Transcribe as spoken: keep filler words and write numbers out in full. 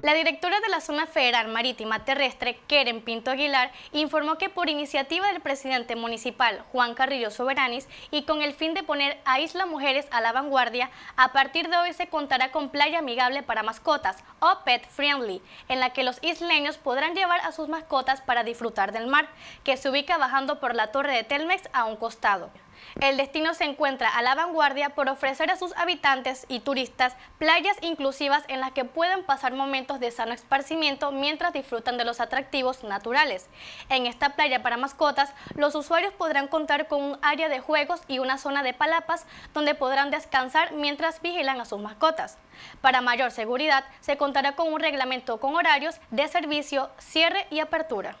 La directora de la Zona Federal Marítima Terrestre, Keren Pinto Aguilar, informó que por iniciativa del presidente municipal, Juan Carrillo Soberanis, y con el fin de poner a Isla Mujeres a la vanguardia, a partir de hoy se contará con playa amigable para mascotas, o pet friendly, en la que los isleños podrán llevar a sus mascotas para disfrutar del mar, que se ubica bajando por la torre de Telmex a un costado. El destino se encuentra a la vanguardia por ofrecer a sus habitantes y turistas playas inclusivas en las que pueden pasar momentos de sano esparcimiento mientras disfrutan de los atractivos naturales. En esta playa para mascotas, los usuarios podrán contar con un área de juegos y una zona de palapas donde podrán descansar mientras vigilan a sus mascotas. Para mayor seguridad, se contará con un reglamento con horarios de servicio, cierre y apertura.